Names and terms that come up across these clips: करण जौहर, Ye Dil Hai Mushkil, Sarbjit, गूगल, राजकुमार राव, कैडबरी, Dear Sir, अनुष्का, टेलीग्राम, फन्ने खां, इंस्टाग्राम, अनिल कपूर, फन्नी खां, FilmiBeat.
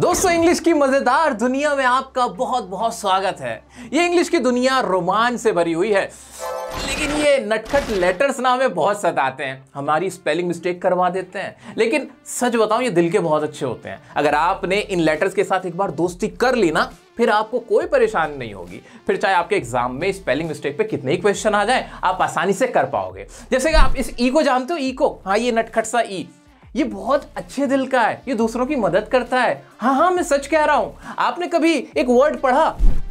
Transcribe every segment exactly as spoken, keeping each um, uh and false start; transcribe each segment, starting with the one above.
दोस्तों, इंग्लिश की मजेदार दुनिया में आपका बहुत बहुत स्वागत है। ये इंग्लिश की दुनिया रोमांच से भरी हुई है, लेकिन ये नटखट लेटर्स ना हमें बहुत सताते हैं, हमारी स्पेलिंग मिस्टेक करवा देते हैं। लेकिन सच बताऊं, ये दिल के बहुत अच्छे होते हैं। अगर आपने इन लेटर्स के साथ एक बार दोस्ती कर ली ना, फिर आपको कोई परेशानी नहीं होगी। फिर चाहे आपके एग्जाम में स्पेलिंग मिस्टेक पे कितने ही क्वेश्चन आ जाए, आप आसानी से कर पाओगे। जैसे कि आप इस ई को जानते हो, ई को, हाँ ये नटखट सा ई, ये बहुत अच्छे दिल का है, ये दूसरों की मदद करता है। हाँ हाँ मैं सच कह रहा हूं। आपने कभी एक वर्ड पढ़ा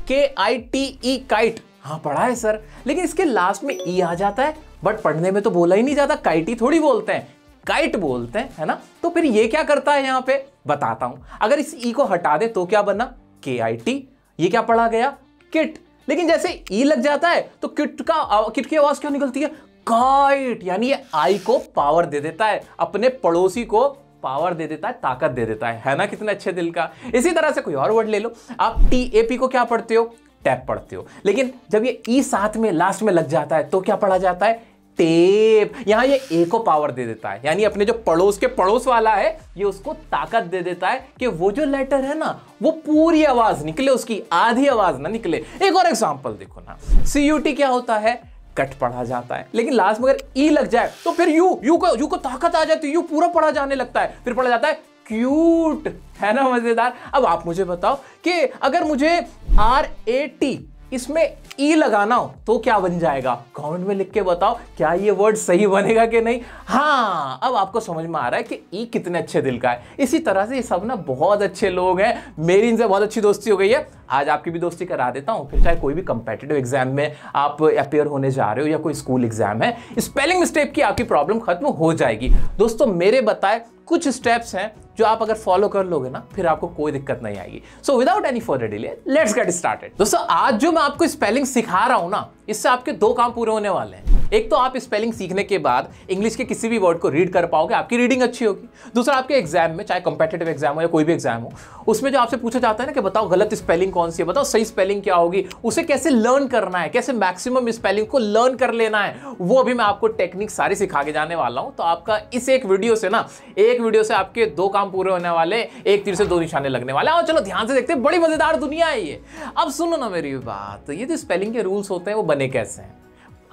के आई टी ई, काइट? हाँ पढ़ा है सर, लेकिन इसके लास्ट में ई आ जाता है, बट पढ़ने में तो बोला ही नहीं जाता। काइटी थोड़ी बोलते हैं, काइट बोलते हैं, है ना। तो फिर ये क्या करता है यहाँ पे, बताता हूं। अगर इस ई को हटा दे तो क्या बना, के आई टी, ये क्या पढ़ा गया, किट। लेकिन जैसे ई लग जाता है तो किट का, किट की आवाज क्या निकलती है, काइट। यानी ये आई को पावर दे देता है, अपने पड़ोसी को पावर दे देता है, ताकत दे देता है, है ना। कितने अच्छे दिल का। इसी तरह से कोई और वर्ड ले लो आप, टी ए पी को क्या पढ़ते हो, टैप पढ़ते हो। लेकिन जब ये ई साथ में लास्ट में लग जाता है तो क्या पढ़ा जाता है, टेप। यहां ये ए को पावर दे देता है, यानी अपने जो पड़ोस के पड़ोस वाला है, ये उसको ताकत दे देता है कि वो जो लेटर है ना, वो पूरी आवाज निकले, उसकी आधी आवाज ना निकले। एक और एग्जाम्पल देखो ना, सी यू टी क्या होता है, कट पढ़ा जाता है, लेकिन लास्ट में अगर ई लग जाए तो फिर यू, यू को, यू को ताकत आ जाती है, यू पूरा पढ़ा जाने लगता है, फिर पढ़ा जाता है क्यूट, है ना, मजेदार। अब आप मुझे बताओ कि अगर मुझे आर ए टी, इसमें ई लगाना हो तो क्या बन जाएगा, कमेंट में लिख के बताओ क्या ये वर्ड सही बनेगा कि नहीं। हाँ, अब आपको समझ में आ रहा है कि ई कितने अच्छे दिल का है। इसी तरह से ये सब ना बहुत अच्छे लोग हैं, मेरी इनसे बहुत अच्छी दोस्ती हो गई है, आज आपकी भी दोस्ती करा देता हूँ। फिर चाहे कोई भी कंपेटिटिव एग्जाम में आप अपेयर होने जा रहे हो या कोई स्कूल एग्जाम है, स्पेलिंग मिस्टेक की आपकी प्रॉब्लम खत्म हो जाएगी। दोस्तों, मेरे बताए कुछ स्टेप्स हैं जो आप अगर फॉलो कर लोगे ना, फिर आपको कोई दिक्कत नहीं आएगी। So without any further delay, let's get started. दोस्तों, आज जो मैं आपको स्पेलिंग सिखा रहा हूँ ना, इससे आपके दो काम पूरे होने वाले हैं। एक तो आप स्पेलिंग सीखने के बाद इंग्लिश के किसी भी वर्ड को रीड कर पाओगे, आपकी रीडिंग अच्छी होगी। दूसरा, आपके एग्जाम में, चाहे कॉम्पिटिटिव एग्जाम हो या कोई भी एग्जाम हो, उसमें जो आपसे पूछा जाता है ना कि बताओ गलत स्पेलिंग कौन सी है, बताओ सही स्पेलिंग क्या होगी, उसे कैसे लर्न करना है, कैसे मैक्सिमम स्पेलिंग को लर्न कर लेना है, वो भी मैं आपको टेक्निक सारी सिखा के जाने वाला हूँ। तो आपका इस एक वीडियो से ना, एक वीडियो से आपके दो काम पूरे होने वाले, एक तीर से दो निशाने लगने वाले। और चलो ध्यान से देखते हैं, बड़ी मजेदार दुनिया है ये। अब सुनो ना मेरी बात, ये जो स्पेलिंग के रूल्स होते हैं वो बने कैसे हैं,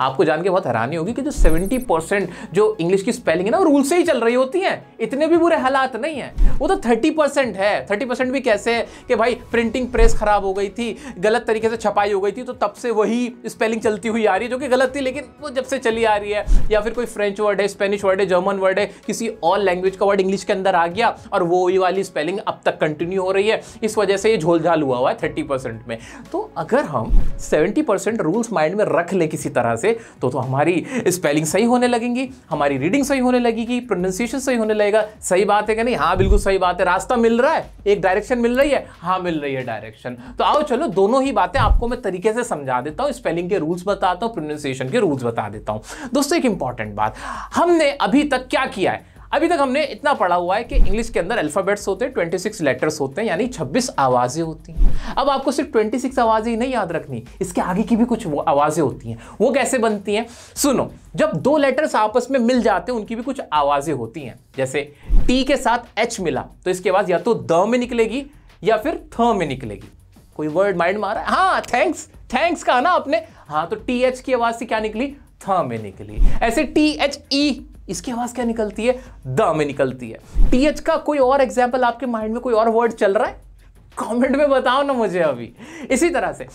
आपको जान के बहुत हैरानी होगी कि जो सत्तर परसेंट जो इंग्लिश की स्पेलिंग है ना, वो रूल से ही चल रही होती है। इतने भी बुरे हालात नहीं है, वो तो तीस परसेंट है। तीस परसेंट भी कैसे है कि भाई प्रिंटिंग प्रेस खराब हो गई थी, गलत तरीके से छपाई हो गई थी, तो तब से वही स्पेलिंग चलती हुई आ रही है जो कि गलत थी, लेकिन वो जब से चली आ रही है। या फिर कोई फ्रेंच वर्ड है, स्पेनिश वर्ड है, जर्मन वर्ड है, किसी और लैंग्वेज का वर्ड इंग्लिश के अंदर आ गया और वो वही वाली स्पेलिंग अब तक कंटिन्यू हो रही है, इस वजह से ये झोलझाल हुआ हुआ है तीस परसेंट में। तो अगर हम सत्तर परसेंट रूल्स माइंड में रख ले किसी तरह से, तो तो हमारी स्पेलिंग सही होने लगेंगी, हमारी रीडिंग सही होने लगेगी, प्रोनाउंसिएशन सही होने लगेगा। सही बात है कि नहीं? हाँ बिल्कुल सही बात है। रास्ता मिल रहा है, एक डायरेक्शन मिल रही है, हाँ मिल रही है डायरेक्शन। तो आओ चलो, दोनों ही बातें आपको मैं तरीके से समझा देता हूँ, स्पेलिंग के रूल्स बताता हूँ, प्रोनाउंसिएशन के रूल्स बता देता हूँ। दोस्तों, एक इंपॉर्टेंट बात, हमने अभी तक क्या किया है, अभी तक हमने इतना पढ़ा हुआ है कि इंग्लिश के अंदर अल्फाबेट्स होते हैं, छब्बीस लेटर्स होते हैं, यानी छब्बीस आवाज़ें होती हैं। अब आपको सिर्फ छब्बीस आवाज़ें ही नहीं याद रखनी, इसके आगे की भी कुछ आवाज़ें होती हैं। वो कैसे बनती हैं, सुनो। जब दो लेटर्स आपस में मिल जाते हैं, उनकी भी कुछ आवाज़ें होती हैं। जैसे टी के साथ एच मिला तो इसकी आवाज़ या तो द में निकलेगी या फिर थ में निकलेगी। कोई वर्ड माइंड मारा है? हाँ, थैंक्स, थैंक्स कहा ना आपने, हाँ, तो टी एच की आवाज़ से क्या निकली, थ में निकली। ऐसे टी एच ई, इसकी आवाज क्या निकलती है, द में निकलती है। टीएच का कोई और एग्जाम्पल आपके माइंड में कोई और वर्ड चल रहा है, कमेंट में बताओ ना मुझे अभी। इसी तरह से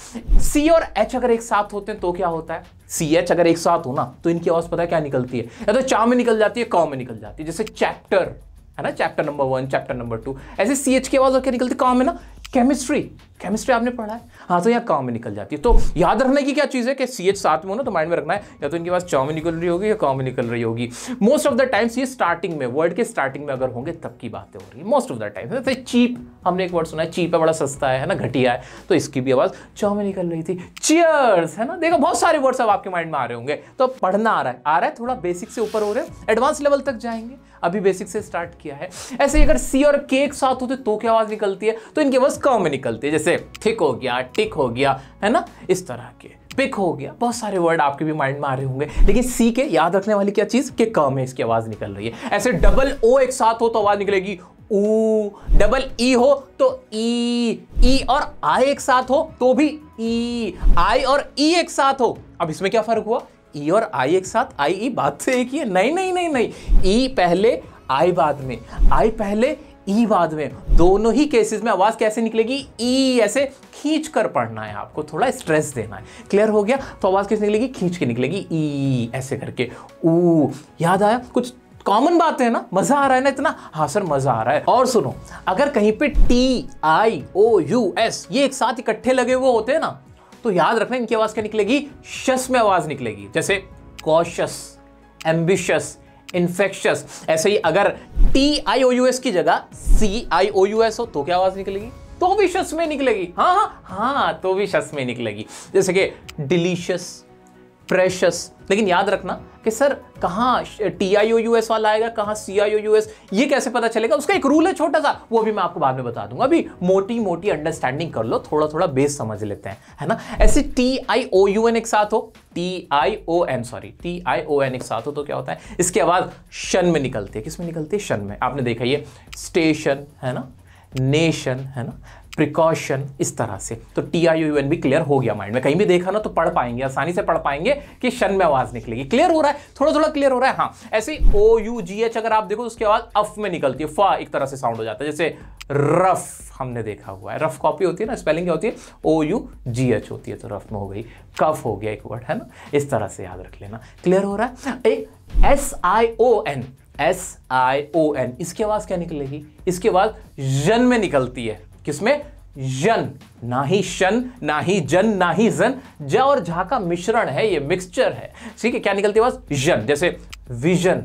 सी और एच अगर एक साथ होते हैं तो क्या होता है, सी एच अगर एक साथ हो ना, तो इनकी आवाज पता है क्या निकलती है, या तो चा में निकल जाती है, क में निकल जाती है। जैसे चैप्टर है ना, chapter number one, chapter number two. ऐसे सी एच की आवाज और क्या निकलती है, क में ना। केमिस्ट्री, केमिस्ट्री आपने पढ़ा है, हाँ, तो यहाँ क में निकल जाती है। तो याद रखने की क्या चीज़ है कि सी एच साथ में हो ना, तो माइंड में रखना है या तो इनके पास च में निकल रही होगी या क में निकल रही होगी। मोस्ट ऑफ द टाइम्स ये स्टार्टिंग में, वर्ड के स्टार्टिंग में अगर होंगे तब की बातें हो रही है। मोस्ट ऑफ द टाइम्स, जैसे चीप, हमने एक वर्ड सुना है, चीप है, बड़ा सस्ता है ना, घटिया है, तो इसकी भी आवाज़ च में निकल रही थी। चीयर्स, है ना, देखो बहुत सारे वर्ड्स अब आपके माइंड में आ रहे होंगे। तो अब पढ़ना आ रहा है, आ रहा है, थोड़ा बेसिक से ऊपर हो रहे हैं, एडवांस लेवल तक जाएंगे, अभी बेसिक से स्टार्ट किया है। ऐसे ही अगर सी और के एक साथ होते तो क्या आवाज़ निकलती है, तो इनके आवाज़ क में निकलती है। जैसे थिक हो गया, टिक हो गया, है ना, इस तरह के, पिक हो गया, बहुत सारे वर्ड आपके भी माइंड में आ रहे होंगे। लेकिन सी के याद रखने वाली क्या चीज़, कि क में इसकी आवाज़ निकल रही है। ऐसे डबल ओ एक साथ हो तो आवाज़ निकलेगी ऊ, डबल ई हो तो ई, ई और आई एक साथ हो तो भी ई, आई और ई एक साथ हो। अब इसमें क्या फर्क हुआ? ई और आई एक साथ, आई ई बात से एक ही है? नहीं नहीं नहीं नहीं, ई पहले आई बाद में, आई पहले ई बाद में। दोनों ही केसेस में आवाज कैसे निकलेगी? ई ऐसे खींच कर पढ़ना है आपको, थोड़ा स्ट्रेस देना है। क्लियर हो गया? तो आवाज कैसे निकलेगी? खींच के निकलेगी, ई ऐसे करके ऊ। याद आया? कुछ कॉमन बात है ना? मजा आ रहा है ना इतना? हाँ सर मजा आ रहा है। और सुनो, अगर कहीं पे T I O U S ये एक साथ इकट्ठे लगे हुए होते हैं ना, तो याद रखना इनकी आवाज क्या निकलेगी? शस में आवाज निकलेगी। जैसे कॉशियस, एम्बिशियस, इन्फेक्शस। ऐसे ही अगर T I O U S की जगह सी आई ओ यू एस हो तो क्या आवाज निकलेगी? तो भी शस में निकलेगी। हाँ हाँ हाँ, तो भी शस में निकलेगी। जैसे कि डिलीशियस, प्रेशस। लेकिन याद रखना कि सर कहाँ T I O U S वाला आएगा, कहाँ सी आई ओ यू एस, ये कैसे पता चलेगा? उसका एक रूल है छोटा सा, वो भी मैं आपको बाद में बता दूंगा। अभी मोटी मोटी अंडरस्टैंडिंग कर लो, थोड़ा थोड़ा बेस समझ लेते हैं, है ना? ऐसे T I O U N एक साथ हो, T I O N sorry T I O N एक साथ हो तो क्या होता है? इसकी आवाज शन में निकलती है। किस में निकलती है? शन में। आपने देखा ये स्टेशन है ना, नेशन है ना, प्रिकॉशन, इस तरह से। तो टी आई यू एन भी क्लियर हो गया माइंड में। कहीं भी देखा ना तो पढ़ पाएंगे, आसानी से पढ़ पाएंगे कि शन में आवाज निकलेगी। क्लियर हो रहा है? थोड़ा थोड़ा क्लियर हो रहा है। हाँ, ऐसे ओ यू जी एच अगर आप देखो तो उसकी आवाज अफ में निकलती है, फा एक तरह से साउंड हो जाता है। जैसे रफ हमने देखा हुआ है, रफ कॉपी होती है ना, स्पेलिंग क्या होती है? ओ यू जी एच होती है, तो रफ में हो गई। कफ हो गया एक वर्ड, है ना? इस तरह से याद रख लेना। क्लियर हो रहा है? एक S I O N, S I O N, इसकी आवाज क्या निकलेगी? इसकी आवाज जन में निकलती है। किसमें? जन, ना ही शन, ना ही जन, ना ही जन। ज और झा का मिश्रण है ये, मिक्सचर है, ठीक है? क्या निकलती है आवाज? जन। जैसे विजन,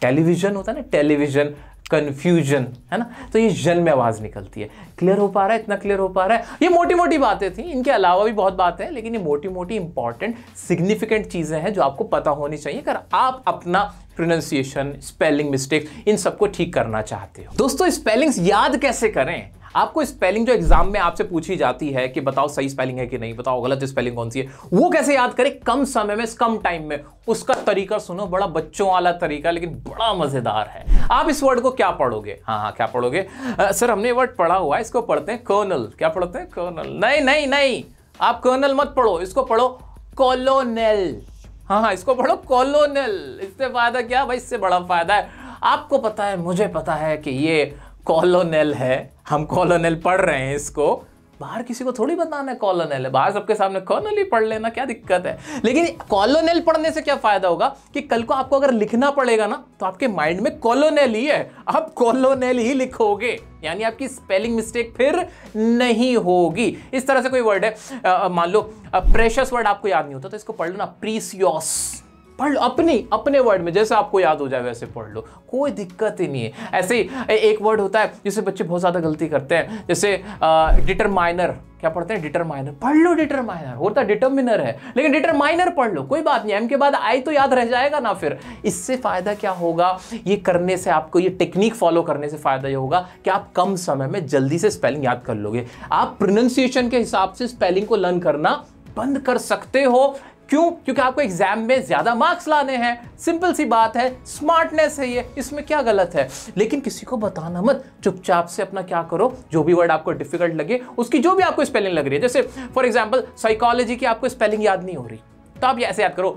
टेलीविजन होता है ना, टेलीविजन, कन्फ्यूजन, है ना? तो ये जन में आवाज निकलती है। क्लियर हो पा रहा है? इतना क्लियर हो पा रहा है? ये मोटी मोटी बातें थी, इनके अलावा भी बहुत बातें हैं, लेकिन ये मोटी मोटी इंपॉर्टेंट सिग्निफिकेंट चीजें हैं जो आपको पता होनी चाहिए अगर आप अपना प्रोनाउंसिएशन, स्पेलिंग मिस्टेक, इन सबको ठीक करना चाहते हो। दोस्तों, स्पेलिंग्स याद कैसे करें? आपको स्पेलिंग जो एग्जाम में आपसे पूछी जाती है कि बताओ सही स्पेलिंग है कि नहीं, बताओ गलत स्पेलिंग कौन सी है, वो कैसे याद करें कम समय में, कम टाइम में? उसका तरीका सुनो, बड़ा बच्चों वाला तरीका, लेकिन बड़ा मजेदार है। आप इस वर्ड को क्या पढ़ोगे? हाँ हाँ, क्या पढ़ोगे? आ, सर हमने वर्ड पढ़ा हुआ है, इसको पढ़ते हैं कर्नल। क्या पढ़ते हैं? कर्नल। नहीं नहीं नहीं, आप कर्नल मत पढ़ो, इसको पढ़ो कॉलोनेल। हाँ हाँ, इसको पढ़ो कॉलोनेल। इससे फायदा क्या भाई? इससे बड़ा फायदा है। आपको पता है, मुझे पता है कि ये कॉलोनेल है, हम कॉलोनेल पढ़ रहे हैं इसको। बाहर किसी को थोड़ी बताना है कॉलोनेल है, बाहर सबके सामने कॉलोनेल ही पढ़ लेना, क्या दिक्कत है? लेकिन कॉलोनेल पढ़ने से क्या फायदा होगा कि कल को आपको अगर लिखना पड़ेगा ना, तो आपके माइंड में कॉलोनेल ही है, आप कॉलोनेल ही लिखोगे, यानी आपकी स्पेलिंग मिस्टेक फिर नहीं होगी। इस तरह से कोई वर्ड है, मान लो प्रेशियस वर्ड आपको याद नहीं होता, तो इसको पढ़ लो ना, प्रीसियस, पढ़ लो अपनी अपने वर्ड में, जैसे आपको याद हो जाए वैसे पढ़ लो, कोई दिक्कत ही नहीं है। ऐसे ही एक वर्ड होता है जिससे बच्चे बहुत ज़्यादा गलती करते हैं, जैसे डिटरमाइनर। क्या पढ़ते हैं? डिटरमाइनर। पढ़ लो डिटरमाइनर, होता डिटरमिनर है, लेकिन डिटरमाइनर पढ़ लो, कोई बात नहीं, एम के बाद आई तो याद रह जाएगा ना। फिर इससे फायदा क्या होगा? ये करने से आपको, ये टेक्निक फॉलो करने से फायदा ये होगा कि आप कम समय में जल्दी से स्पेलिंग याद कर लोगे। आप प्रोनाउंसिएशन के हिसाब से स्पेलिंग को लर्न करना बंद कर सकते हो। क्यों? क्योंकि आपको एग्जाम में ज्यादा मार्क्स लाने हैं, सिंपल सी बात है, स्मार्टनेस है ये, इसमें क्या गलत है? लेकिन किसी को बताना मत, चुपचाप से अपना क्या करो, जो भी वर्ड आपको डिफिकल्ट लगे, उसकी जो भी आपको स्पेलिंग लग रही है, जैसे फॉर एग्जांपल साइकोलॉजी की आपको स्पेलिंग याद नहीं हो रही, तो आप ऐसे याद करो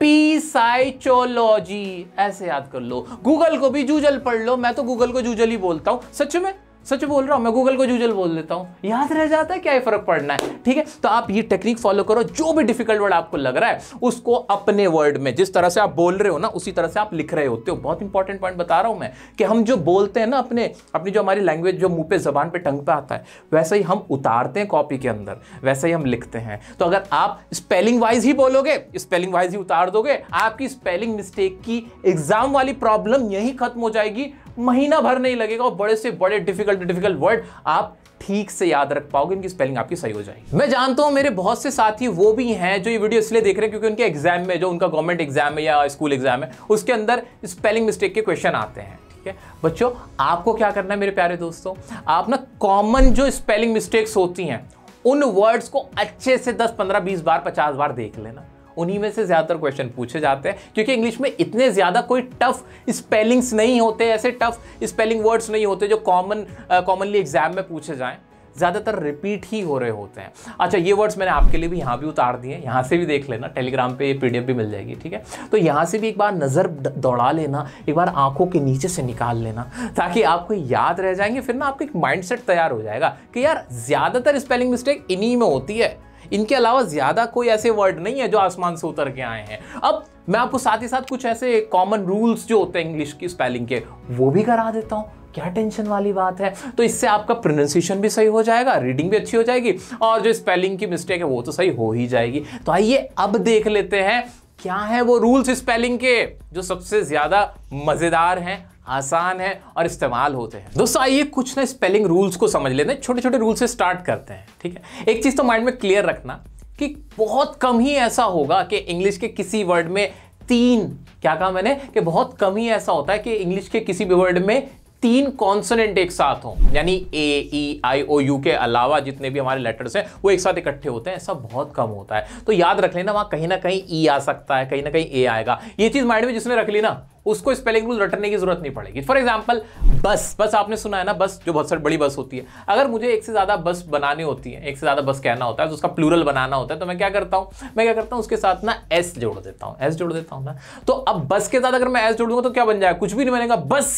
पी साइचोलॉजी, ऐसे याद कर लो। गूगल को भी जूजल पढ़ लो, मैं तो गूगल को जूजल ही बोलता हूँ, सच में सच बोल रहा हूँ, मैं गूगल को जूजल बोल देता हूँ, याद रह जाता है, क्या ये फर्क पड़ना है? ठीक है, तो आप ये टेक्निक फॉलो करो, जो भी डिफिकल्ट वर्ड आपको लग रहा है उसको अपने वर्ड में, जिस तरह से आप बोल रहे हो ना, उसी तरह से आप लिख रहे होते हो। बहुत इंपॉर्टेंट पॉइंट बता रहा हूँ मैं, कि हम जो बोलते हैं ना अपने, अपनी जो हमारी लैंग्वेज जो मुँह पे, जबान पे, टंग पे आता है, वैसे ही हम उतारते हैं कॉपी के अंदर, वैसे ही हम लिखते हैं। तो अगर आप स्पेलिंग वाइज ही बोलोगे, स्पेलिंग वाइज ही उतार दोगे, आपकी स्पेलिंग मिस्टेक की एग्जाम वाली प्रॉब्लम यहीं खत्म हो जाएगी, महीना भर नहीं लगेगा, और बड़े से बड़े डिफिकल्ट डिफिकल्ट वर्ड आप ठीक से याद रख पाओगे, इनकी स्पेलिंग आपकी सही हो जाएगी। मैं जानता हूं मेरे बहुत से साथी वो भी हैं जो ये वीडियो इसलिए देख रहे हैं क्योंकि उनके एग्जाम में, जो उनका गवर्नमेंट एग्जाम है या स्कूल एग्जाम है, उसके अंदर स्पेलिंग मिस्टेक के क्वेश्चन आते हैं। ठीक है बच्चों, आपको क्या करना है मेरे प्यारे दोस्तों, आप ना कॉमन जो स्पेलिंग मिस्टेक्स होती हैं उन वर्ड्स को अच्छे से दस पंद्रह बीस बार पचास बार देख लेना, उन्हीं में से ज़्यादातर क्वेश्चन पूछे जाते हैं, क्योंकि इंग्लिश में इतने ज़्यादा कोई टफ स्पेलिंग्स नहीं होते, ऐसे टफ स्पेलिंग वर्ड्स नहीं होते जो कॉमन कॉमनली एग्जाम में पूछे जाएँ, ज़्यादातर रिपीट ही हो रहे होते हैं। अच्छा, ये वर्ड्स मैंने आपके लिए भी यहाँ भी उतार दिए, यहाँ से भी देख लेना, टेलीग्राम पे ये पीडीएफ भी मिल जाएगी, ठीक है। तो यहाँ से भी एक बार नज़र दौड़ा लेना, एक बार आंखों के नीचे से निकाल लेना, ताकि आपको याद रह जाएंगे। फिर ना आपका एक माइंडसेट तैयार हो जाएगा कि यार ज़्यादातर स्पेलिंग मिस्टेक इन्हीं में होती है, इनके अलावा ज़्यादा कोई ऐसे वर्ड नहीं है जो आसमान से उतर के आए हैं। अब मैं आपको साथ ही साथ कुछ ऐसे कॉमन रूल्स जो होते हैं इंग्लिश की स्पेलिंग के वो भी करा देता हूँ, क्या टेंशन वाली बात है। तो इससे आपका प्रोनाउंसिएशन भी सही हो जाएगा, रीडिंग भी अच्छी हो जाएगी, और जो स्पेलिंग की मिस्टेक है वो तो सही हो ही जाएगी। तो आइए अब देख लेते हैं क्या है वो रूल्स स्पेलिंग के जो सबसे ज़्यादा मज़ेदार हैं, आसान है और इस्तेमाल होते हैं। दोस्तों आइए कुछ ना स्पेलिंग रूल्स को समझ लेते हैं, छोटे छोटे रूल से स्टार्ट करते हैं, ठीक है। एक चीज़ तो माइंड में क्लियर रखना कि बहुत कम ही ऐसा होगा कि इंग्लिश के किसी वर्ड में तीन, क्या कहा मैंने, कि बहुत कम ही ऐसा होता है कि इंग्लिश के किसी भी वर्ड में तीन कॉन्सोनेंट एक साथ हों, यानी ए, ई, आई, ओ, यू के अलावा जितने भी हमारे लेटर्स हैं वो एक साथ इकट्ठे होते हैं, ऐसा बहुत कम होता है। तो याद रख लेना वहाँ कहीं ना कहीं ई आ सकता है, कहीं ना कहीं ए आएगा। ये चीज़ माइंड में जिसने रख ली ना उसको स्पेलिंग रूल रटने की जरूरत नहीं पड़ेगी। फॉर एग्जाम्पल बस, बस आपने सुना है ना, बस जो बहुत सारी बड़ी बस होती है, अगर मुझे एक से ज़्यादा बस बनानी होती है, एक से ज़्यादा बस कहना होता है, तो उसका प्लूरल बनाना होता है, तो मैं क्या करता हूँ मैं क्या करता हूँ उसके साथ ना एस जोड़ देता हूँ, एस जोड़ देता हूँ ना। तो अब बस के साथ अगर मैं एस जोड़ दूंगा तो क्या बन जाएगा, कुछ भी नहीं बनेगा, बस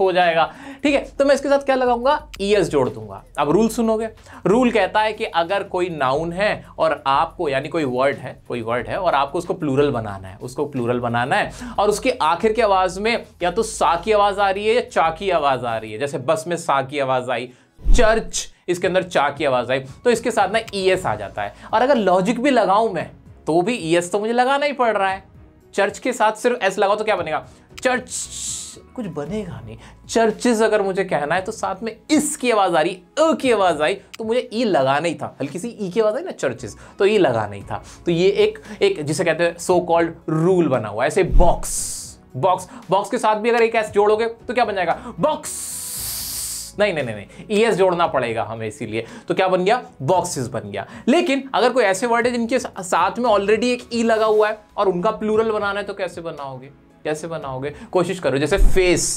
हो जाएगा, ठीक है। तो मैं इसके साथ क्या लगाऊंगा, ई एस जोड़ दूंगा। अब रूल सुनोगे, रूल कहता है कि अगर कोई नाउन है और आपको, यानी कोई वर्ड है, कोई वर्ड है और आपको उसको प्लूरल बनाना है, उसको प्लूरल बनाना है और उसके आखिर की आवाज में या तो सा की आवाज आ रही है या चा की आवाज आ रही है, जैसे बस में सा की आवाज आई, चर्च इसके अंदर चा की आवाज आई, तो इसके साथ ना ई एस आ जाता है। और अगर लॉजिक भी लगाऊं मैं तो भी ई एस तो मुझे लगाना ही पड़ रहा है, चर्च के साथ सिर्फ एस लगाओ तो क्या बनेगा, चर्च, कुछ बनेगा नहीं। चर्चेस अगर मुझे कहना है तो साथ में इस की आवाज़ आ रही, अ की आवाज़ आई, तो मुझे ई लगाना ही था, हल्की सी ई की आवाज़ आई ना चर्चेस, तो ई लगाना ही था। तो ये एक एक जिसे कहते हैं सो कॉल्ड रूल बना हुआ है। ऐसे बॉक्स, बॉक्स बॉक्स के साथ भी अगर एक एस जोड़ोगे तो क्या बन जाएगा, बॉक्स, नहीं नहीं नहीं ई एस जोड़ना पड़ेगा हमें, इसीलिए तो क्या बन गया, बॉक्सेस बन गया। लेकिन अगर कोई ऐसे वर्ड है जिनके साथ में ऑलरेडी एक ई लगा हुआ है और उनका प्लूरल बनाना है तो कैसे बनाओगे, कैसे बनाओगे, कोशिश करो। जैसे फेस,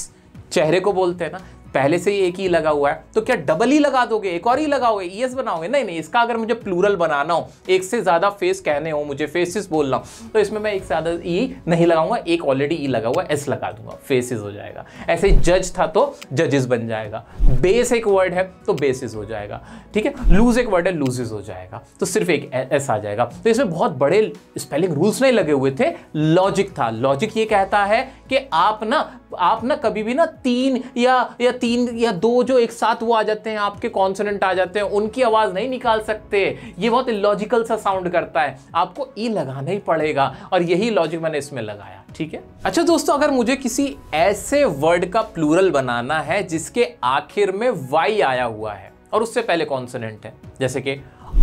चेहरे को बोलते हैं ना, पहले से ही एक ही लगा हुआ है तो क्या डबल ही लगा दोगे, एक और ही लगाओगे, ईएस बनाओगे, नहीं नहीं। इसका अगर मुझे प्लूरल बनाना हो, एक से ज़्यादा फेस कहने हो, मुझे फेसिस बोलना हो, तो इसमें मैं एक से ज़्यादा ई नहीं लगाऊंगा, एक ऑलरेडी ई लगा हुआ है, एस लगा दूंगा, फेसिस हो जाएगा। ऐसे जज था तो जजेस बन जाएगा, बेस एक वर्ड है तो बेसिस हो जाएगा, ठीक है। लूज एक वर्ड है, लूजेस हो जाएगा, तो सिर्फ एक एस आ जाएगा। तो इसमें बहुत बड़े स्पेलिंग रूल्स नहीं लगे हुए थे, लॉजिक था। लॉजिक ये कहता है कि आप ना आप ना कभी भी ना तीन या या तीन या दो जो एक साथ वो आ जाते हैं, आपके कॉन्सोनेंट आ जाते हैं, उनकी आवाज़ नहीं निकाल सकते, ये बहुत इलॉजिकल सा साउंड करता है, आपको ई लगाना ही पड़ेगा। और यही लॉजिक मैंने इसमें लगाया, ठीक है। अच्छा दोस्तों, अगर मुझे किसी ऐसे वर्ड का प्लूरल बनाना है जिसके आखिर में वाई आया हुआ है और उससे पहले कॉन्सोनेंट है, जैसे कि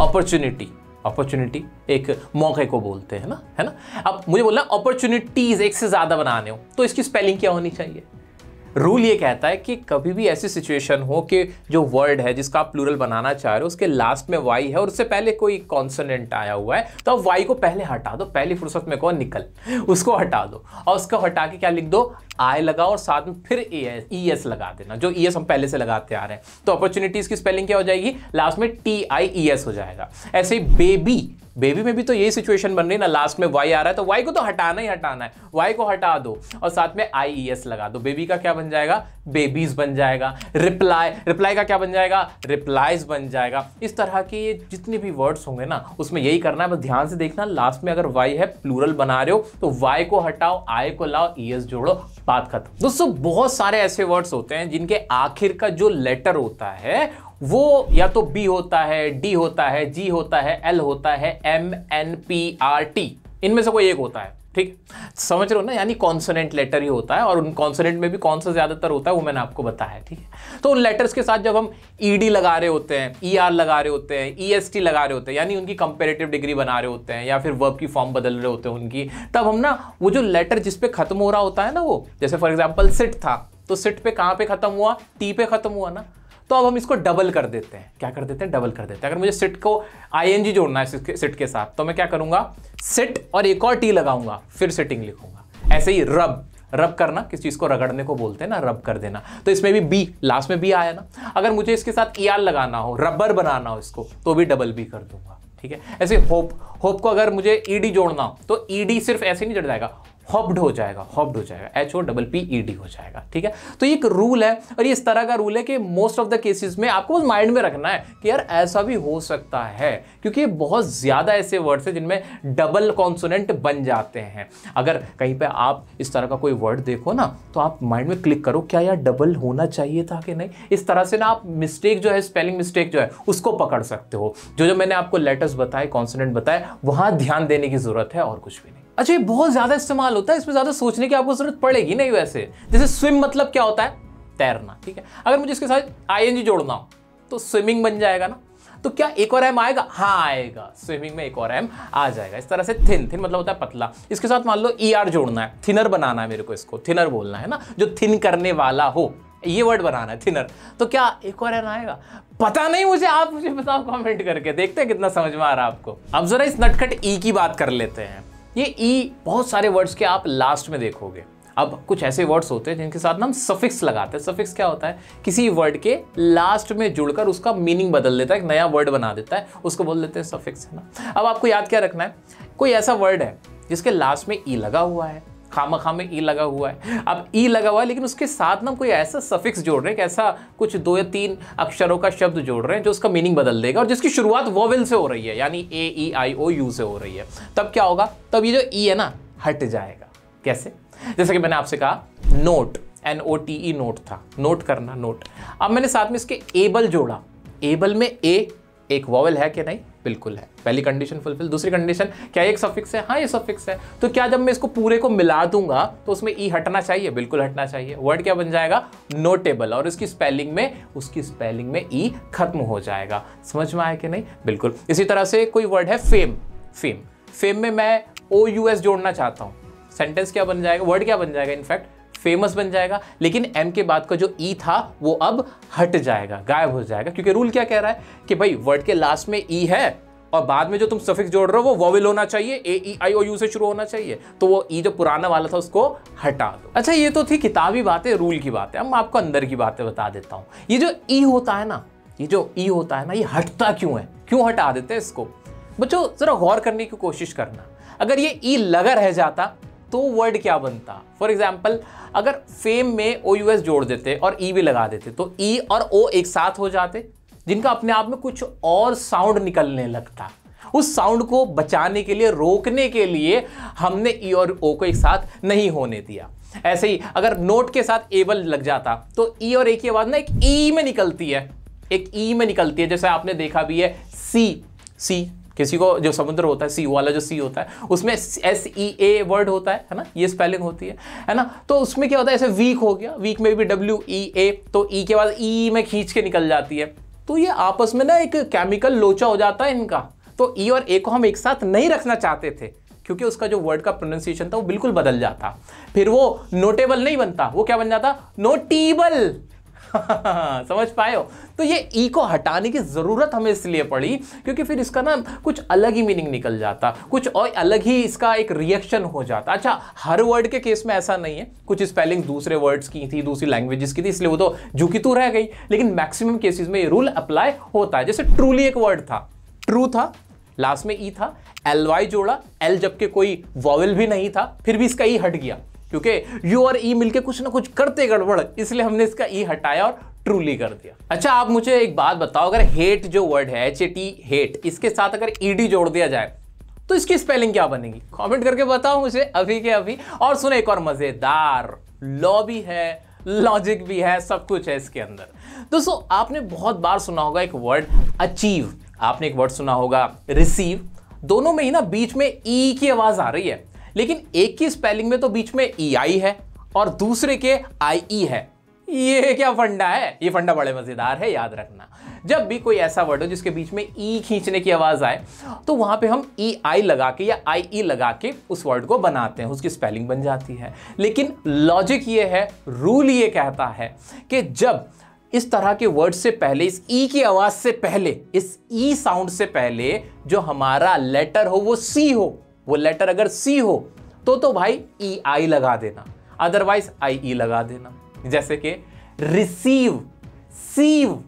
अपॉर्चुनिटी, अपॉर्चुनिटी एक मौके को बोलते हैं ना, है ना। अब मुझे बोलना अपॉर्चुनिटीज एक से ज़्यादा बनाने हो तो इसकी स्पेलिंग क्या होनी चाहिए। रूल ये कहता है कि कभी भी ऐसी सिचुएशन हो कि जो वर्ड है जिसका आप प्लूरल बनाना चाह रहे हो उसके लास्ट में वाई है और उससे पहले कोई कॉन्सोनेंट आया हुआ है, तो आप वाई को पहले हटा दो, पहली फुर्सत में कौन निकल, उसको हटा दो और उसको हटा के क्या लिख दो, आई लगाओ और साथ में फिर ई एस लगा देना, जो ई एस हम पहले से लगाते आ रहे हैं। तो अपॉर्चुनिटीज़ की स्पेलिंग क्या हो जाएगी, लास्ट में टी आई ई एस हो जाएगा। ऐसे ही बेबी, बेबी में भी तो यही सिचुएशन बन रही है ना, लास्ट में वाई आ रहा है तो वाई को तो हटाना ही हटाना है, वाई को हटा दो और साथ में आई ई एस लगा दो। बेबी का क्या बन जाएगा, बेबीज बन जाएगा। रिप्लाई, रिप्लाई का क्या बन जाएगा, रिप्लाईज बन जाएगा। इस तरह के जितने भी वर्ड्स होंगे ना उसमें यही करना है, बस ध्यान से देखना। लास्ट में अगर वाई है, प्लूरल बना रहे हो तो वाई को हटाओ, आई को लाओ, ई एस जोड़ो, बात खत्म। दोस्तों बहुत सारे ऐसे वर्ड्स होते हैं जिनके आखिर का जो लेटर होता है वो या तो बी होता है, डी होता है, जी होता है, एल होता है, M, N, P, R, T, इनमें से कोई एक होता है, ठीक, समझ रहे हो ना, यानी कॉन्सोनेंट लेटर ही होता है। और उन कॉन्सोनेंट में भी कौन सा ज़्यादातर होता है वो मैंने आपको बताया, ठीक है। तो उन लेटर्स के साथ जब हम ई डी लगा रहे होते हैं, ई आर लगा रहे होते हैं, ई एस टी लगा रहे होते हैं, यानी उनकी कंपेरेटिव डिग्री बना रहे होते हैं या फिर वर्ब की फॉर्म बदल रहे होते हैं उनकी, तब हम ना वो जो लेटर जिस पे ख़त्म हो रहा होता है ना, वो जैसे फॉर एग्जाम्पल सिट था तो सिट पे कहाँ पे ख़त्म हुआ, टी पे ख़त्म हुआ ना। तो तो अब हम इसको डबल कर देते हैं, क्या कर देते हैं, डबल कर देते हैं। अगर मुझे सिट को आईएनजी जोड़ना है सिट के साथ, तो मैं क्या करूंगा, सिट और एक और टी लगाऊंगा, फिर सिटिंग लिखूंगा। ऐसे ही रब, रब करना, किसी चीज़ को रगड़ने को बोलते हैं ना, रब कर देना, तो इसमें भी बी, लास्ट में बी आया ना। अगर मुझे इसके साथ ई आर लगाना हो, रबर बनाना हो इसको, तो भी डबल बी कर दूंगा, ठीक है। ऐसे होप, होप को अगर मुझे ई डी जोड़ना हो, तो ई डी सिर्फ ऐसे नहीं जुड़ जाएगा, हॉप्ड हो जाएगा, हॉप्ड हो जाएगा, H O double P E D हो जाएगा, ठीक है। तो ये एक रूल है, और ये इस तरह का रूल है कि मोस्ट ऑफ द केसेस में आपको बस माइंड में रखना है कि यार ऐसा भी हो सकता है, क्योंकि ये बहुत ज़्यादा ऐसे वर्ड्स हैं जिनमें डबल कॉन्सोनेंट बन जाते हैं। अगर कहीं पे आप इस तरह का कोई वर्ड देखो ना, तो आप माइंड में क्लिक करो, क्या यार डबल होना चाहिए था कि नहीं। इस तरह से ना आप मिस्टेक जो है, स्पेलिंग मिस्टेक जो है, उसको पकड़ सकते हो। जो जो मैंने आपको लेटर्स बताए, कॉन्सोनेंट बताए, वहाँ ध्यान देने की ज़रूरत है और कुछ भी नहीं। अच्छा, ये बहुत ज़्यादा इस्तेमाल होता है, इसमें ज़्यादा सोचने की आपको ज़रूरत पड़ेगी नहीं। वैसे जैसे स्विम मतलब क्या होता है, तैरना, ठीक है। अगर मुझे इसके साथ आईएनजी जोड़ना हो तो स्विमिंग बन जाएगा ना, तो क्या एक और एम आएगा, हाँ आएगा, स्विमिंग में एक और एम आ जाएगा। इस तरह से थिन, थिन मतलब होता है पतला, इसके साथ मान लो ई आर जोड़ना है, थिनर बनाना है मेरे को, इसको थिनर बोलना है ना, जो थिन करने वाला हो, ये वर्ड बनाना है थिनर, तो क्या एक और एन आएगा, पता नहीं मुझे, आप मुझे बताओ कॉमेंट करके, देखते हैं कितना समझ में आ रहा है आपको। अब जरा इस नटखट ई की बात कर लेते हैं। ये ई बहुत सारे वर्ड्स के आप लास्ट में देखोगे। अब कुछ ऐसे वर्ड्स होते हैं जिनके साथ हम सफिक्स लगाते हैं। सफिक्स क्या होता है, किसी वर्ड के लास्ट में जुड़कर उसका मीनिंग बदल देता है, एक नया वर्ड बना देता है, उसको बोल देते हैं सफिक्स, है ना। अब आपको याद क्या रखना है, कोई ऐसा वर्ड है जिसके लास्ट में ई लगा हुआ है, खामा खामे ई लगा हुआ है। अब ई लगा हुआ है लेकिन उसके साथ ना कोई ऐसा सफिक्स जोड़ रहे हैं कि ऐसा कुछ दो या तीन अक्षरों का शब्द जोड़ रहे हैं जो उसका मीनिंग बदल देगा, और जिसकी शुरुआत वोवेल से हो रही है, यानी ए ई आई ओ यू से हो रही है। तब क्या होगा, तब ये जो ई है ना हट जाएगा। कैसे, जैसे कि मैंने आपसे कहा note, N O T E note था, नोट करना, नोट। अब मैंने साथ में इसके एबल जोड़ा, एबल में ए एक वॉवेल है कि नहीं, बिल्कुल है, पहली कंडीशन फुलफिल। दूसरी कंडीशन, क्या ये एक सफिक्स है, हाँ ये सफिक्स है, तो क्या जब मैं इसको पूरे को मिला दूंगा तो उसमें ई हटना चाहिए, बिल्कुल हटना चाहिए। वर्ड क्या बन जाएगा, नोटेबल, और इसकी स्पेलिंग में, उसकी स्पेलिंग में ई खत्म हो जाएगा। समझ में आया कि नहीं, बिल्कुल। इसी तरह से कोई वर्ड है फेम, फेम, फेम में मैं ओ यू एस जोड़ना चाहता हूँ, सेंटेंस क्या बन जाएगा, वर्ड क्या बन जाएगा, इनफैक्ट फेमस बन जाएगा, लेकिन एम के बाद का जो ई था वो अब हट जाएगा, गायब हो जाएगा, क्योंकि रूल क्या कह रहा है कि भाई वर्ड के लास्ट में ई है और बाद में जो तुम सफिक्स जोड़ रहे हो वो वॉवेल होना चाहिए, ए ई आई ओ यू से शुरू होना चाहिए, तो वो ई जो पुराना वाला था उसको हटा दो। अच्छा, ये तो थी किताबी बातें, रूल की बातें। अब मैं आपको अंदर की बातें बता देता हूँ। ये जो ई होता है ना, ये जो ई होता है ना, ये हटता क्यों है, क्यों हटा देते हैं इसको, बच्चों जरा गौर करने की कोशिश करना। अगर ये ई लगा रह जाता तो वर्ड क्या बनता। फॉर एग्जाम्पल, अगर फेम में ओ यू एस जोड़ देते और ई भी लगा देते तो ई और ओ एक साथ हो जाते, जिनका अपने आप में कुछ और साउंड निकलने लगता। उस साउंड को बचाने के लिए, रोकने के लिए हमने ई और ओ को एक साथ नहीं होने दिया। ऐसे ही अगर नोट के साथ एबल लग जाता तो ई और ए की आवाज़ ना एक ई में निकलती है, एक ई में निकलती है। जैसे आपने देखा भी है, सी, सी किसी को, जो समुद्र होता है, सी वाला जो सी होता है उसमें एस ई ए वर्ड होता है है ना, ये स्पेलिंग होती है है ना। तो उसमें क्या होता है, ऐसे वीक हो गया, वीक में भी डब्ल्यू ई ए, तो ई के बाद ई में खींच के निकल जाती है। तो ये आपस में ना एक केमिकल लोचा हो जाता है इनका। तो ई और ए को हम एक साथ नहीं रखना चाहते थे क्योंकि उसका जो वर्ड का प्रोनाउंसिएशन था वो बिल्कुल बदल जाता, फिर वो नोटेबल नहीं बनता, वो क्या बन जाता, नोटीबल। समझ पाए हो। तो ये ई को हटाने की ज़रूरत हमें इसलिए पड़ी क्योंकि फिर इसका ना कुछ अलग ही मीनिंग निकल जाता, कुछ और अलग ही इसका एक रिएक्शन हो जाता। अच्छा, हर वर्ड के केस में ऐसा नहीं है, कुछ स्पेलिंग दूसरे वर्ड्स की थी, दूसरी लैंग्वेजेस की थी, इसलिए वो तो झुकी तो रह गई, लेकिन मैक्सिमम केसेस में ये रूल अप्लाई होता है। जैसे ट्रूली एक वर्ड था, ट्रू था, लास्ट में ई था, एल वाई जोड़ा, एल जबकि कोई वॉवेल भी नहीं था, फिर भी इसका ई हट गया क्योंकि यू और ई मिलके कुछ ना कुछ करते गड़बड़, इसलिए हमने इसका ई हटाया और ट्रूली कर दिया। अच्छा, आप मुझे एक बात बताओ, अगर हेट जो वर्ड है, एच ए टी हेट, इसके साथ अगर ई डी जोड़ दिया जाए तो इसकी स्पेलिंग क्या बनेगी, कमेंट करके बताओ मुझे अभी के अभी। और सुने एक और मजेदार, लॉ भी है, लॉजिक भी है, सब कुछ है इसके अंदर। दोस्तों, आपने बहुत बार सुना होगा एक वर्ड अचीव, आपने एक वर्ड सुना होगा रिसीव, दोनों में ही ना बीच में ई की आवाज आ रही है, लेकिन एक की स्पेलिंग में तो बीच में ई आई है और दूसरे के आई ई है। ये क्या फंडा है, ये फंडा बड़े मजेदार है, याद रखना। जब भी कोई ऐसा वर्ड हो जिसके बीच में ई खींचने की आवाज आए तो वहां पे हम ई आई लगा के या आई ई लगा के उस वर्ड को बनाते हैं, उसकी स्पेलिंग बन जाती है। लेकिन लॉजिक ये है, रूल ये कहता है कि जब इस तरह के वर्ड से पहले, इस ई की आवाज से पहले, इस ई साउंड से पहले जो हमारा लेटर हो वो सी हो, वो लेटर अगर सी हो तो तो भाई ई आई लगा देना, अदरवाइज आई ई लगा देना। जैसे कि रिसीव, सीव,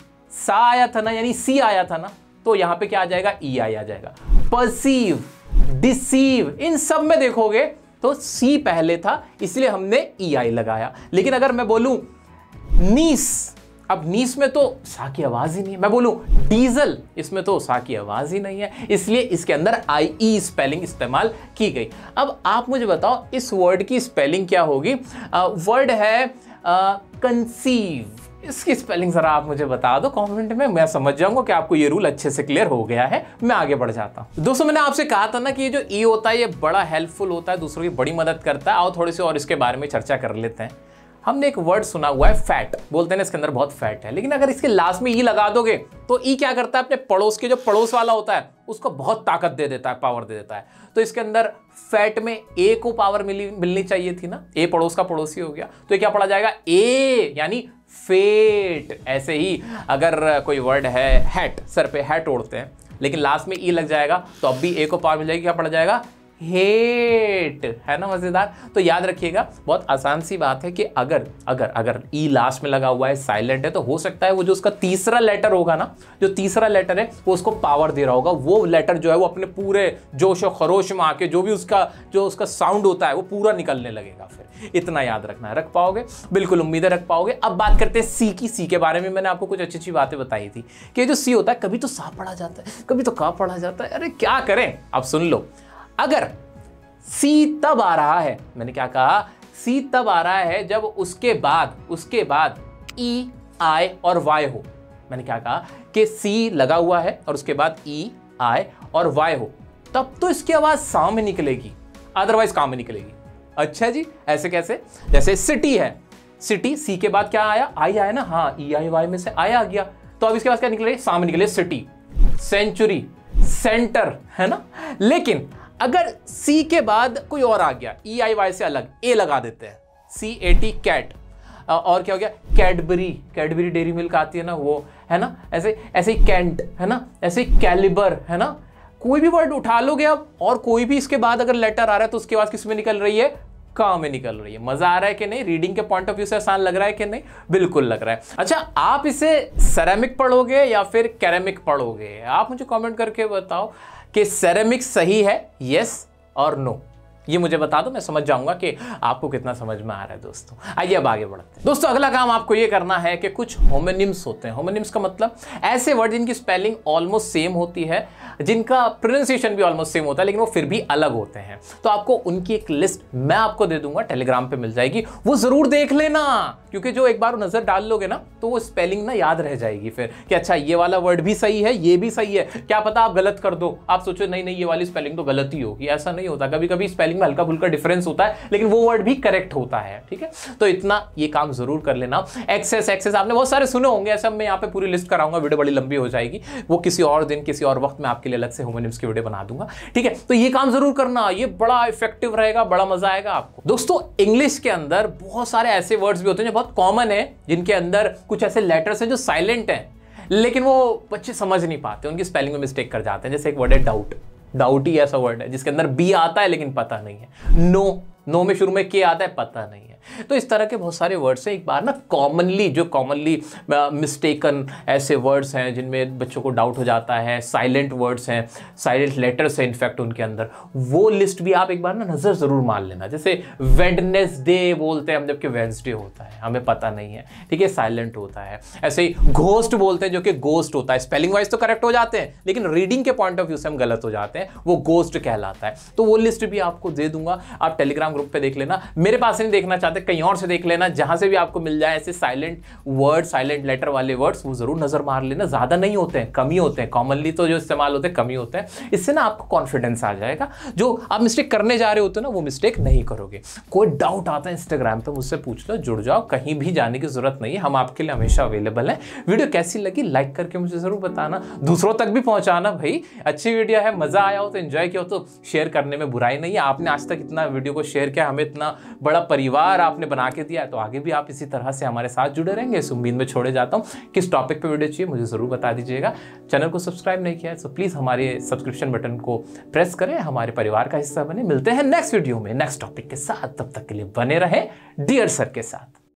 सा आया था ना, यानी सी आया था ना, तो यहां पे क्या आ जाएगा, ई आई आ जाएगा। परसीव, डिसीव, इन सब में देखोगे तो सी पहले था इसलिए हमने ई आई लगाया। लेकिन अगर मैं बोलूं नीस, अब नीस में तो सा की आवाज ही नहीं है, मैं बोलूं डीजल, इसमें तो सा की आवाज ही नहीं है, इसलिए इसके अंदर आई ई स्पेलिंग इस्तेमाल की गई। अब आप मुझे बताओ इस वर्ड की स्पेलिंग क्या होगी। वर्ड है कंसीव, इसकी स्पेलिंग जरा आप मुझे बता दो कमेंट में, मैं समझ जाऊंगा कि आपको ये रूल अच्छे से क्लियर हो गया है। मैं आगे बढ़ जाता हूँ। दोस्तों मैंने आपसे कहा था ना कि ये जो ई होता है ये बड़ा हेल्पफुल होता है, दूसरों की बड़ी मदद करता है। आओ थोड़े से और इसके बारे में चर्चा कर लेते हैं। हमने एक वर्ड सुना हुआ है फैट, बोलते हैं इसके अंदर बहुत फैट है, लेकिन अगर इसके लास्ट में ई लगा दोगे तो ई क्या करता है, अपने पड़ोस के जो पड़ोस वाला होता है उसको बहुत ताकत दे देता है, पावर दे देता है। तो इसके अंदर फैट में ए को पावर मिली मिलनी चाहिए थी ना, ए पड़ोस का पड़ोसी हो गया, तो ये क्या पड़ा जाएगा, ए यानी फेट। ऐसे ही अगर कोई वर्ड है हैट, सर पे हैट ओढ़ते हैं, लेकिन लास्ट में ई लग जाएगा तो अब भी ए को पावर मिल जाएगी, क्या पड़ जाएगा, हेट। है ना मजेदार। तो याद रखिएगा, बहुत आसान सी बात है कि अगर अगर अगर ई लास्ट में लगा हुआ है, साइलेंट है, तो हो सकता है वो जो उसका तीसरा लेटर होगा ना, जो तीसरा लेटर है वो उसको पावर दे रहा होगा, वो लेटर जो है वो अपने पूरे जोश और खरोश में आके जो भी उसका जो उसका साउंड होता है वो पूरा निकलने लगेगा। फिर इतना याद रखना है, रख पाओगे, बिल्कुल उम्मीद है रख पाओगे। अब बात करते हैं सी की। सी के बारे में मैंने आपको कुछ अच्छी अच्छी बातें बताई थी कि जो सी होता है कभी तो सा पढ़ा जाता है, कभी तो का पढ़ा जाता है, अरे क्या करें। अब सुन लो, अगर सी तब आ रहा है, मैंने क्या कहा, सी तब आ रहा है जब उसके बाद उसके बाद ई आई और वाई हो। मैंने क्या कहा कि सी लगा हुआ है और उसके बाद ई आई और वाई हो, तब तो इसकी आवाज सा में निकलेगी, अदरवाइज का में निकलेगी। अच्छा जी, ऐसे कैसे? जैसे सिटी है, सिटी सी के बाद क्या आया, आई आया ना, हाँ ई आई वाई में से आई आ गया, तो अब इसके बाद क्या निकलेगी, सा में निकलेगी सिटी। सेंचुरी, सेंटर, है ना। लेकिन अगर सी के बाद कोई और आ गया, ई आई वाई से अलग, ए लगा देते हैं, सी ए टी कैट, और क्या हो गया, कैडबरी, कैडबरी डेयरी मिल्क आती है ना वो, है ना, ऐसे ऐसे ही कैंट, है ना, ऐसे ही कैलिबर, है ना, कोई भी वर्ड उठा लोगे अब, और कोई भी इसके बाद अगर लेटर आ रहा है तो उसके बाद किस में निकल रही है, काम में निकल रही है। मजा आ रहा है कि नहीं? रीडिंग के पॉइंट ऑफ व्यू से आसान लग रहा है कि नहीं? बिल्कुल लग रहा है। अच्छा, आप इसे सेरेमिक पढ़ोगे या फिर कैरेमिक पढ़ोगे? आप मुझे कमेंट करके बताओ कि सेरेमिक सही है, यस और नो, ये मुझे बता दो, मैं समझ जाऊंगा कि आपको कितना समझ में आ रहा है। दोस्तों आइए अब आगे बढ़ते हैं। दोस्तों अगला काम आपको ये करना है कि कुछ होमोनिम्स होते हैं। होमोनिम्स का मतलब ऐसे वर्ड जिनकी स्पेलिंग ऑलमोस्ट सेम होती है, जिनका प्रोनाउंसिएशन भी ऑलमोस्ट सेम होता है, लेकिन वो फिर भी अलग होते हैं। तो आपको उनकी एक लिस्ट मैं आपको दे दूंगा, टेलीग्राम पर मिल जाएगी, वो जरूर देख लेना, क्योंकि जो एक बार नजर डाल लोगे ना तो वो स्पेलिंग ना याद रह जाएगी फिर कि अच्छा ये वाला वर्ड भी सही है, ये भी सही है। क्या पता आप गलत कर दो, आप सोचो नहीं नहीं ये वाली स्पेलिंग तो गलत ही होगी, ऐसा नहीं होता। कभी कभी स्पेलिंग में हल्का फुल्का डिफरेंस होता है, लेकिन वो वर्ड भी करेक्ट होता है। ठीक है, तो इतना ये काम जरूर कर लेना। एक्सेस एक्सेस आपने बहुत सारे सुने होंगे, ऐसा मैं यहाँ पे पूरी लिस्ट कराऊंगा, वीडियो बड़ी लंबी हो जाएगी, वो किसी और दिन किसी और वक्त में आपके लिए अलग से होमोनिम्स की वीडियो बना दूंगा। ठीक है, तो ये काम जरूर करना, ये बड़ा इफेक्टिव रहेगा, बड़ा मजा आएगा आपको। दोस्तों इंग्लिश के अंदर बहुत सारे ऐसे वर्ड्स भी होते हैं जो बहुत कॉमन है, जिनके अंदर कुछ ऐसे लेटर्स हैं जो साइलेंट हैं, लेकिन वो बच्चे समझ नहीं पाते, उनकी स्पेलिंग में मिस्टेक कर जाते हैं। जैसे एक वर्ड है डाउट, डाउट ही ऐसा वर्ड है जिसके अंदर बी आता है लेकिन पता नहीं है। नो, नो में शुरू में के आता है, पता नहीं है। तो इस तरह के बहुत सारे वर्ड्स हैं। एक बार ना कॉमनली जो कॉमनली मिस्टेकन ऐसे वर्ड्स हैं जिनमें बच्चों को डाउट हो जाता है, साइलेंट वर्ड्स हैं, साइलेंट लेटर्स हैं इनफैक्ट उनके अंदर, वो लिस्ट भी आप एक बार ना नज़र ज़रूर मार लेना। जैसे वेडनेसडे बोलते हैं हम, जबकि वेडनेसडे होता है, हमें पता नहीं है, ठीक है, साइलेंट होता है। ऐसे ही घोस्ट बोलते हैं, जो कि घोस्ट होता है, स्पेलिंग वाइज तो करेक्ट हो जाते हैं लेकिन रीडिंग के पॉइंट ऑफ व्यू से हम गलत हो जाते हैं, वो घोस्ट कहलाता है। तो वो लिस्ट भी आपको दे दूंगा, आप टेलीग्राम ग्रुप पे देख लेना, मेरे पास नहीं देखना चाहते कहीं और से देख लेना, जहां से भी आपको मिल जाए ऐसे साइलेंट वर्ड, साइलेंट लेटर वाले वर्ड्स, वो जरूर नजर मार लेना। ज्यादा नहीं होते हैं, कम ही होते हैं, कॉमनली तो जो इस्तेमाल होते हैं कम ही होते हैं। इससे ना आपको कॉन्फिडेंस आ जाएगा, जो आप मिस्टेक करने जा रहे होते ना वो मिस्टेक नहीं करोगे। कोई डाउट आता है इंस्टाग्राम पर मुझसे पूछ लो, जुड़ जाओ, कहीं भी जाने की जरूरत नहीं है, हम आपके लिए हमेशा अवेलेबल है। वीडियो कैसी लगी लाइक करके मुझे जरूर बताना, दूसरों तक भी पहुंचाना, भाई अच्छी वीडियो है, मजा आया हो तो एंजॉय किया हो तो शेयर करने में बुराई नहीं है। आपने आज तक इतना वीडियो को शेयर किया, हमें इतना बड़ा परिवार अगला आपने बना के दिया है, तो आगे भी आप इसी तरह से हमारे साथ जुड़े रहेंगे, इस उम्मीद में छोड़े जाता हूँ। किस टॉपिक पे वीडियो चाहिए मुझे ज़रूर बता दीजिएगा। चैनल को सब्सक्राइब नहीं किया है तो प्लीज़ हमारे सब्सक्रिप्शन बटन को प्रेस करें, हमारे परिवार का हिस्सा बने। मिलते हैं नेक्स्ट वीडियो में नेक्स्ट टॉपिक के साथ, तब तक के लिए बने रहें डियर सर के साथ।